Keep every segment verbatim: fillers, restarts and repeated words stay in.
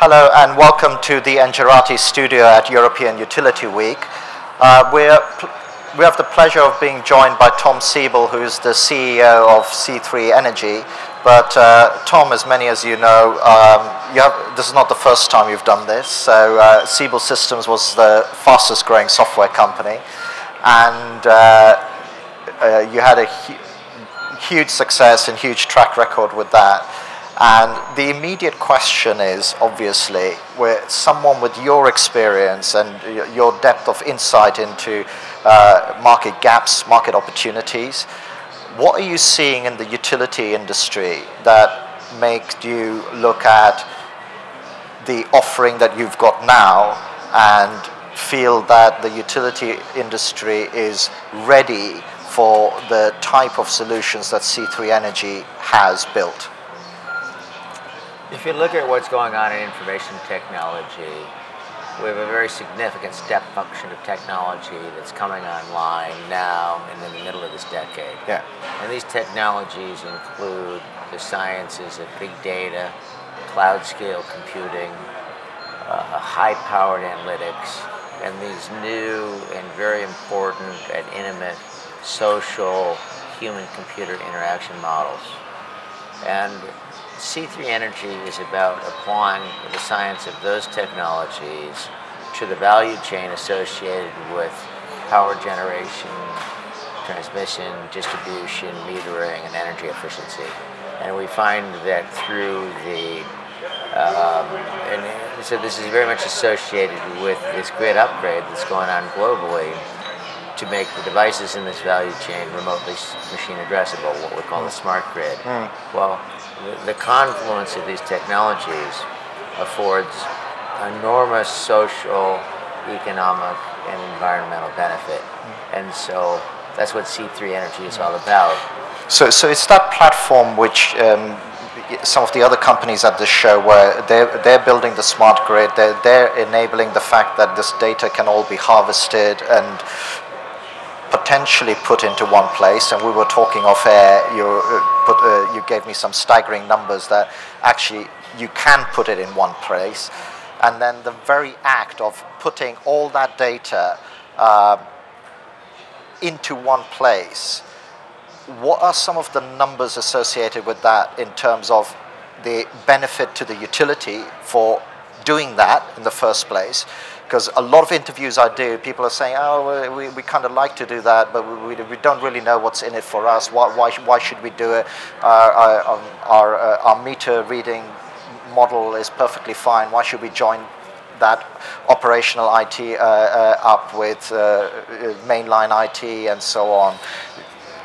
Hello and welcome to the Engerati Studio at European Utility Week. Uh, we're we have the pleasure of being joined by Tom Siebel, who is the C E O of C three Energy. But uh, Tom, as many as you know, um, you have, this is not the first time you've done this. So uh, Siebel Systems was the fastest growing software company. And uh, uh, you had a hu huge success and huge track record with that. And the immediate question is, obviously, where someone with your experience and your depth of insight into uh, market gaps, market opportunities, what are you seeing in the utility industry that makes you look at the offering that you've got now and feel that the utility industry is ready for the type of solutions that C three Energy has built? If you look at what's going on in information technology, we have a very significant step function of technology that's coming online now and in the middle of this decade. Yeah. And these technologies include the sciences of big data, cloud scale computing, uh, high-powered analytics, and these new and very important and intimate social human-computer interaction models. And C three Energy is about applying the science of those technologies to the value chain associated with power generation, transmission, distribution, metering, and energy efficiency. And we find that through the, um, and so this is very much associated with this grid upgrade that's going on globally to make the devices in this value chain remotely machine addressable, what we call the smart grid. Mm. Well, the confluence of these technologies affords enormous social, economic, and environmental benefit. And so that's what C three Energy is all about. So, so it's that platform which um, some of the other companies at this show were, they're, they're building the smart grid, they're, they're enabling the fact that this data can all be harvested and potentially put into one place. And we were talking off air, you, uh, put, uh, you gave me some staggering numbers that actually you can put it in one place. And then the very act of putting all that data uh, into one place, what are some of the numbers associated with that in terms of the benefit to the utility for doing that in the first place? Because a lot of interviews I do, people are saying, oh, we, we kind of like to do that, but we, we don't really know what's in it for us. Why, why, why should we do it? Our, our, our, our meter reading model is perfectly fine. Why should we join that operational I T uh, uh, up with uh, mainline I T and so on?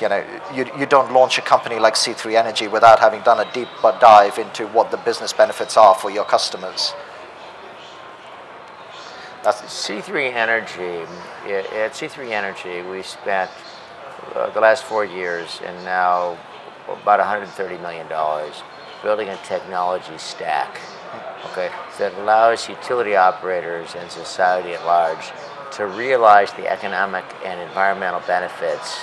You know, you, you don't launch a company like C three Energy without having done a deep dive into what the business benefits are for your customers. C three Energy, at C three Energy, we spent uh, the last four years and now about one hundred thirty million dollars building a technology stack, okay, that allows utility operators and society at large to realize the economic and environmental benefits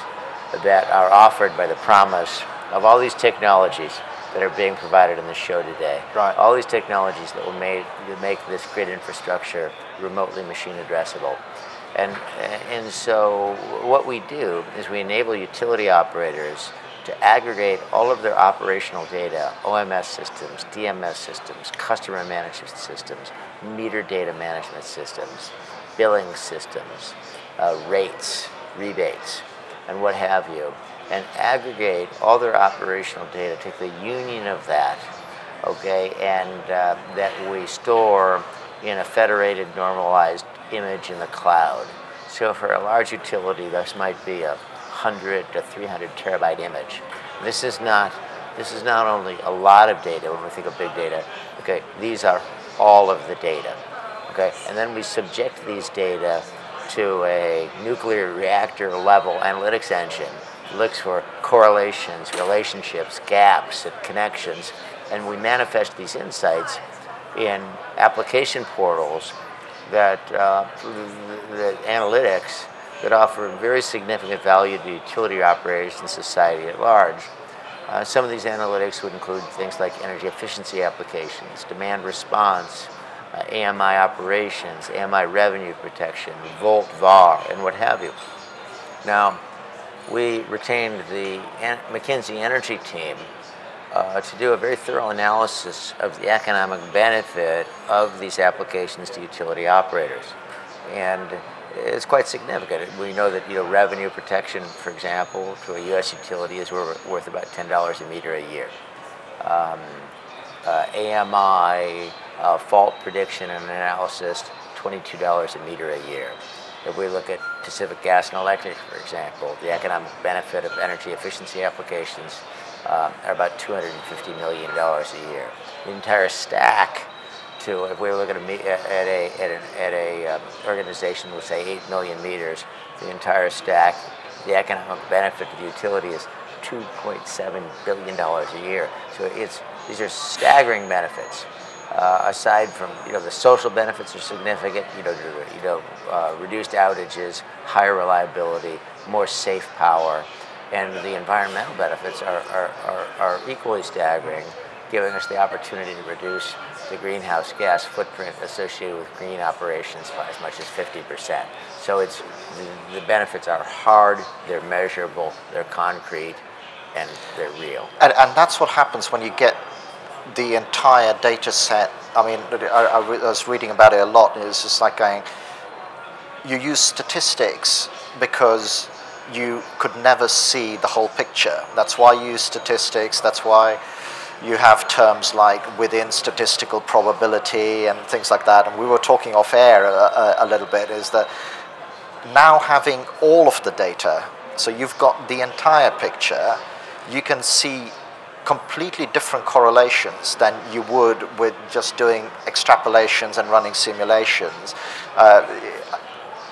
that are offered by the promise of all these technologies that are being provided in the show today. Right. All these technologies that will made, that make this grid infrastructure remotely machine addressable. And, and so what we do is we enable utility operators to aggregate all of their operational data, O M S systems, D M S systems, customer management systems, meter data management systems, billing systems, uh, rates, rebates, and what have you, and aggregate all their operational data, take the union of that, okay, and uh, that we store in a federated, normalized image in the cloud. So for a large utility, this might be a one hundred to three hundred terabyte image. This is not, this is not only a lot of data when we think of big data, okay, these are all of the data, okay, and then we subject these data to a nuclear reactor level analytics engine. Looks for correlations, relationships, gaps, and connections, and we manifest these insights in application portals that uh, the analytics that offer very significant value to utility operators and society at large. Uh, some of these analytics would include things like energy efficiency applications, demand response, uh, A M I operations, A M I revenue protection, volt V A R, and what have you. Now, we retained the en McKinsey Energy team uh, to do a very thorough analysis of the economic benefit of these applications to utility operators. And it's quite significant. We know that, you know, revenue protection, for example, to a U S utility is worth about ten dollars a meter a year. Um, uh, A M I, uh, fault prediction and analysis, twenty-two dollars a meter a year. If we look at Pacific Gas and Electric, for example, the economic benefit of energy efficiency applications uh, are about two hundred fifty million dollars a year. The entire stack. To, if we were looking at a at a at an at a, um, organization with say eight million meters, the entire stack, the economic benefit to the utility is two point seven billion dollars a year. So it's these are staggering benefits. Uh, aside from, you know, the social benefits are significant. You know, you know, uh, reduced outages, higher reliability, more safe power, and the environmental benefits are are are, are equally staggering, giving us the opportunity to reduce the greenhouse gas footprint associated with green operations by as much as fifty percent. So it's, the, the benefits are hard, they're measurable, they're concrete, and they're real. And, and that's what happens when you get the entire data set. I mean, I, I, re, I was reading about it a lot, and it's just like going, you use statistics because you could never see the whole picture. That's why you use statistics, that's why you have terms like within statistical probability and things like that. And we were talking off air a, a, a little bit, is that now having all of the data, so you've got the entire picture, you can see completely different correlations than you would with just doing extrapolations and running simulations. Uh,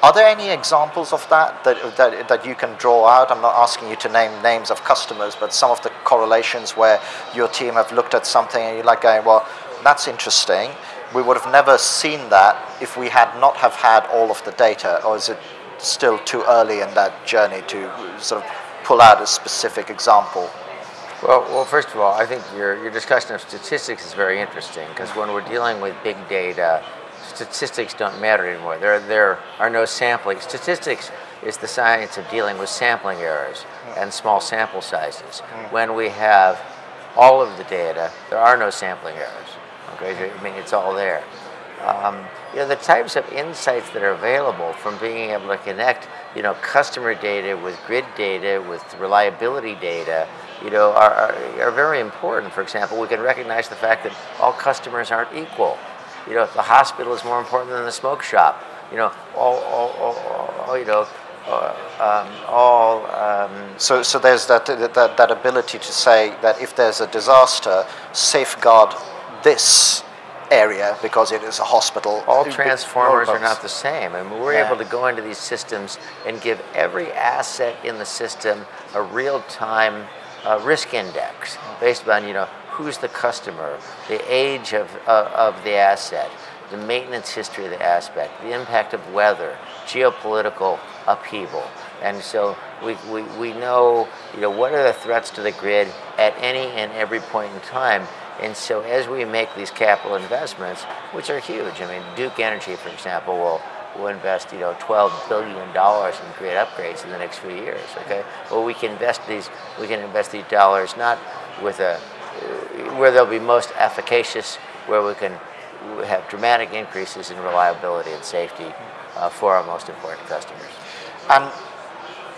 Are there any examples of that that, that that you can draw out? I'm not asking you to name names of customers, but some of the correlations where your team have looked at something and you're like going, well, that's interesting. We would have never seen that if we had not have had all of the data. Or is it still too early in that journey to sort of pull out a specific example? Well, well, first of all, I think your, your discussion of statistics is very interesting, because when we're dealing with big data, statistics don't matter anymore. There, there are no sampling. Statistics is the science of dealing with sampling errors and small sample sizes. When we have all of the data, there are no sampling errors. Okay, I mean, it's all there. Um, you know, the types of insights that are available from being able to connect, you know, customer data with grid data, with reliability data, you know, are, are, are very important. For example, we can recognize the fact that all customers aren't equal. You know, the hospital is more important than the smoke shop. You know, all, all, all, all you know, uh, um, all. Um, so, so there's that, that that ability to say that if there's a disaster, safeguard this area because it is a hospital. All transformers are not the same, and we're yeah. able to go into these systems and give every asset in the system a real-time uh, risk index based on, you know, who's the customer, the age of, uh, of the asset, the maintenance history of the aspect, the impact of weather, geopolitical upheaval. And so we, we, we know, you know, what are the threats to the grid at any and every point in time. And so as we make these capital investments, which are huge, I mean, Duke Energy, for example, will, will invest, you know, twelve billion dollars in grid upgrades in the next few years, okay? Well, we can invest these, we can invest these dollars not with a, where they'll be most efficacious, where we can have dramatic increases in reliability and safety uh, for our most important customers. And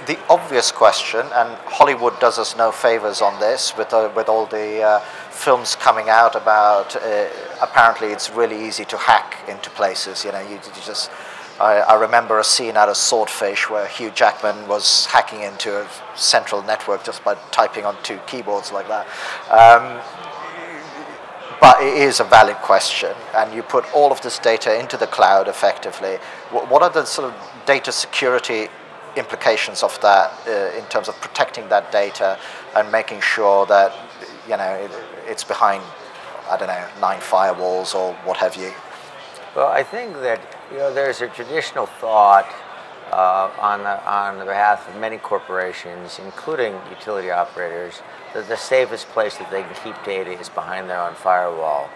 the obvious question, and Hollywood does us no favors on this, with, uh, with all the uh, films coming out about, uh, apparently it's really easy to hack into places, you know, you, you just, I, I remember a scene out of Swordfish where Hugh Jackman was hacking into a central network just by typing on two keyboards like that. Um, but it is a valid question, and you put all of this data into the cloud effectively. What, what are the sort of data security implications of that uh, in terms of protecting that data and making sure that, you know, it, it's behind, I don't know, nine firewalls or what have you? Well, I think that, you know, there's a traditional thought uh, on, the, on the behalf of many corporations, including utility operators, that the safest place that they can keep data is behind their own firewall.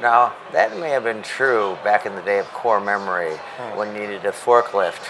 Now, that may have been true back in the day of core memory when you needed a forklift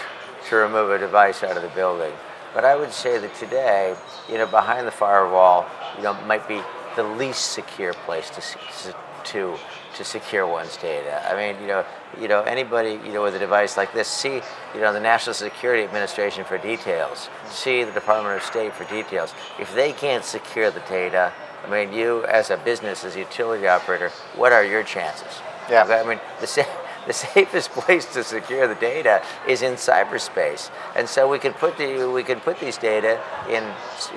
to remove a device out of the building. But I would say that today, you know, behind the firewall, you know, might be the least secure place to to to secure one's data. I mean, you know, you know, anybody, you know, with a device like this, see, you know, the National Security Administration for details. See the Department of State for details. If they can't secure the data, I mean, you as a business, as a utility operator, what are your chances? Yeah. I mean, the same. The safest place to secure the data is in cyberspace, and so we could put the we could put these data in,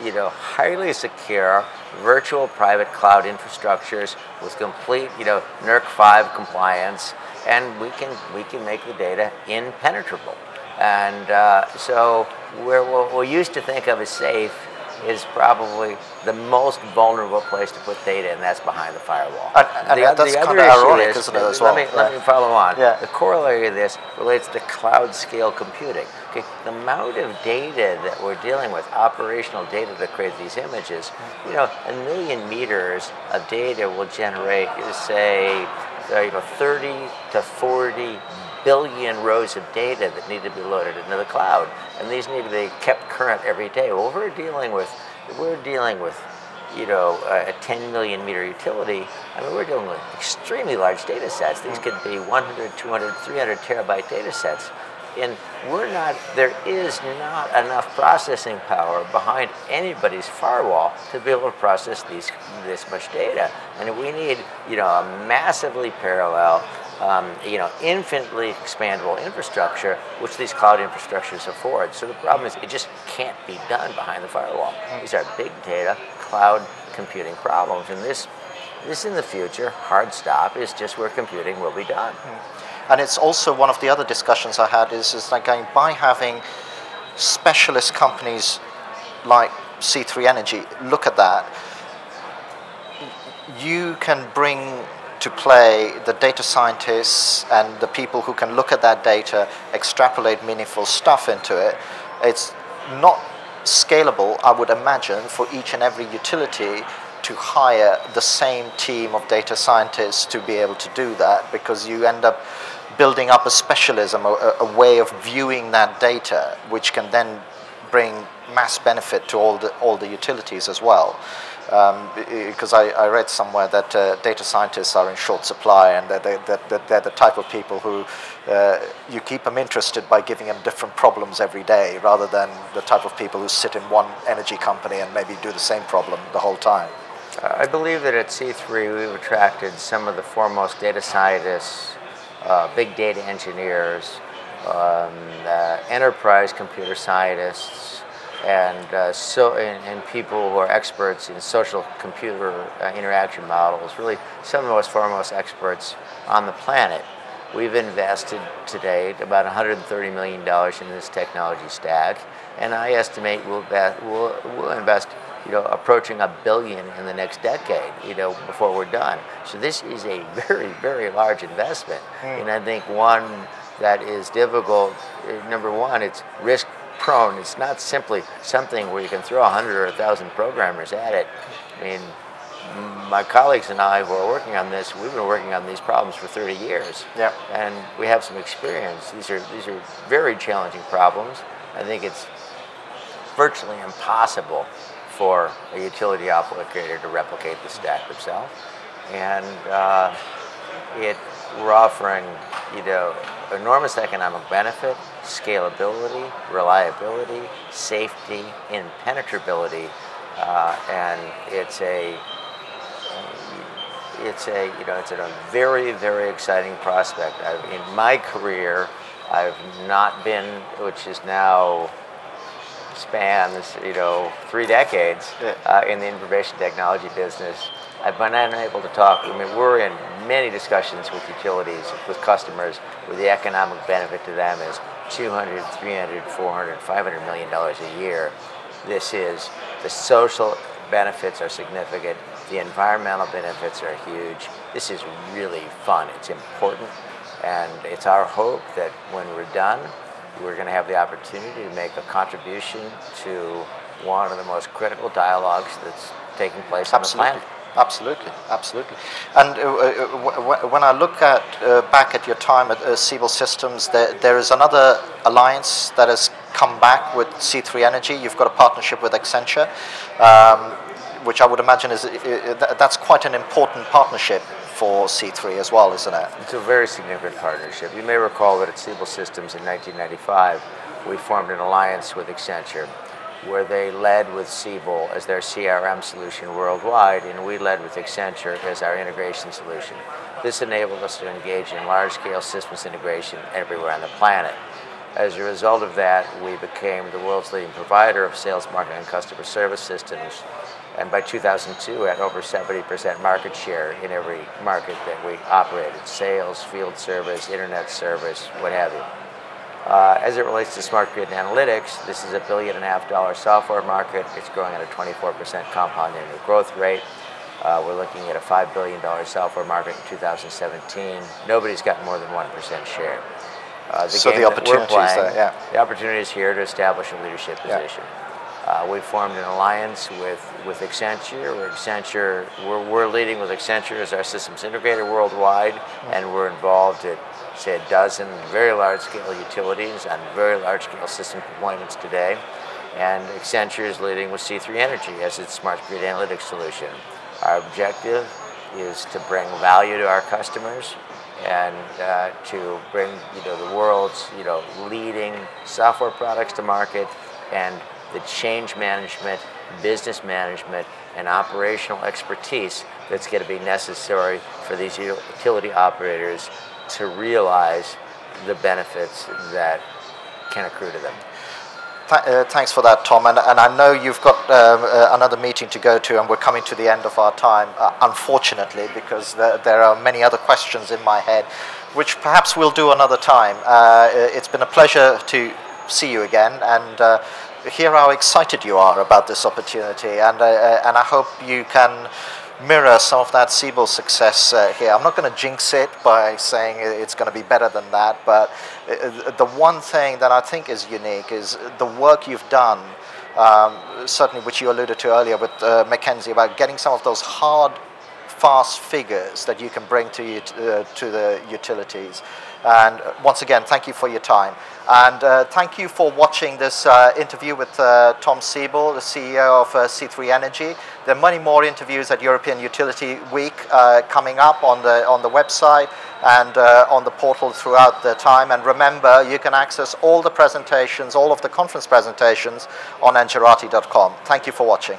you know, highly secure virtual private cloud infrastructures with complete, you know, NERC five compliance, and we can we can make the data impenetrable. And uh, so where what we used to think of as safe is probably the most vulnerable place to put data, and that's behind the firewall. And, and the, that's the other ironic, is, isn't it, as well? Let me, let me follow on. Yeah. The corollary of this relates to cloud-scale computing. Okay, the amount of data that we're dealing with, operational data that creates these images, you know, a million meters of data will generate, say, you know, thirty to forty billion rows of data that need to be loaded into the cloud, and these need to be kept current every day. Well, we're dealing with, we're dealing with, you know, a ten million meter utility. I mean, we're dealing with extremely large data sets. These could be one hundred, two hundred, three hundred terabyte data sets, and we're not. There is not enough processing power behind anybody's firewall to be able to process these this much data, and we need, you know, a massively parallel, Um, you know, infinitely expandable infrastructure, which these cloud infrastructures afford. So the problem is, it just can't be done behind the firewall. These are big data, cloud computing problems, and this, this in the future, hard stop is just where computing will be done. And it's also one of the other discussions I had is, is like going by having specialist companies like C three Energy look at that. You can bring to play the data scientists and the people who can look at that data, extrapolate meaningful stuff into it. It's not scalable, I would imagine, for each and every utility to hire the same team of data scientists to be able to do that, because you end up building up a specialism, a, a way of viewing that data, which can then bring mass benefit to all the, all the utilities as well. Um, because I, I read somewhere that uh, data scientists are in short supply, and that, they, that, that they're the type of people who uh, you keep them interested by giving them different problems every day, rather than the type of people who sit in one energy company and maybe do the same problem the whole time. I believe that at C three we've attracted some of the foremost data scientists, uh, big data engineers, um, uh, enterprise computer scientists, and uh, so and, and people who are experts in social computer uh, interaction models, really some of the most foremost experts on the planet. We've invested to date about one hundred thirty million dollars in this technology stack, and I estimate we'll, we'll, we'll invest, you know, approaching a billion in the next decade, you know, before we're done. So this is a very, very large investment, mm. and I think one that is difficult. Number one, it's risk prone. It's not simply something where you can throw a hundred or a thousand programmers at it. I mean, my colleagues and I who are working on this, we've been working on these problems for thirty years. Yeah. And we have some experience. These are, these are very challenging problems. I think it's virtually impossible for a utility operator to replicate the stack themselves. And uh, it, we're offering, you know, enormous economic benefit, scalability, reliability, safety, impenetrability, uh, and it's a, it's a, you know, it's a very, very exciting prospect. I've, in my career, I've not been, which is now spans, you know, three decades uh, in the information technology business. I've been unable to talk. I mean, we're in many discussions with utilities, with customers, where the economic benefit to them is two hundred, three hundred, four hundred, five hundred million dollars a year. This is, the social benefits are significant. The environmental benefits are huge. This is really fun. It's important. And it's our hope that when we're done, we're going to have the opportunity to make a contribution to one of the most critical dialogues that's taking place absolutely. on the planet. Absolutely, absolutely. And uh, when I look at uh, back at your time at uh, Siebel Systems, there, there is another alliance that has come back with C three Energy. You've got a partnership with Accenture, um, which I would imagine is uh, that's quite an important partnership for C three as well, isn't it? It's a very significant partnership. You may recall that at Siebel Systems in nineteen ninety-five, we formed an alliance with Accenture, where they led with Siebel as their C R M solution worldwide, and we led with Accenture as our integration solution. This enabled us to engage in large-scale systems integration everywhere on the planet. As a result of that, we became the world's leading provider of sales, marketing, and customer service systems, and by two thousand two had over seventy percent market share in every market that we operated: sales, field service, internet service, what have you. Uh, as it relates to smart grid and analytics, this is a billion and a half dollar software market. It's growing at a twenty-four percent compound annual growth rate. Uh, we're looking at a five billion dollar software market in two thousand seventeen. Nobody's got more than one percent share. Uh, the so the opportunity is there, yeah. The opportunity is here to establish a leadership position. Yeah. Uh, we formed an alliance with, with Accenture. We're, Accenture we're, we're leading with Accenture as our systems integrator worldwide, mm-hmm. and we're involved at say a dozen very large-scale utilities and very large-scale system deployments today. And Accenture is leading with C three Energy as its smart grid analytics solution. Our objective is to bring value to our customers and uh, to bring you know, the world's you know, leading software products to market, and the change management, business management, and operational expertise that's going to be necessary for these utility operators to realize the benefits that can accrue to them. Th uh, thanks for that, Tom. And, and I know you've got uh, uh, another meeting to go to, and we're coming to the end of our time, uh, unfortunately, because th there are many other questions in my head, which perhaps we'll do another time. Uh, it's been a pleasure to see you again, and uh, hear how excited you are about this opportunity. And, uh, and I hope you can mirror some of that Siebel success uh, here. I'm not going to jinx it by saying it's going to be better than that, but the one thing that I think is unique is the work you've done, um, certainly which you alluded to earlier with uh, McKinsey, about getting some of those hard, fast figures that you can bring to, you uh, to the utilities. And once again, thank you for your time. And uh, thank you for watching this uh, interview with uh, Tom Siebel, the C E O of uh, C three Energy. There are many more interviews at European Utility Week uh, coming up on the, on the website and uh, on the portal throughout the time. And remember, you can access all the presentations, all of the conference presentations on Engerati dot com. Thank you for watching.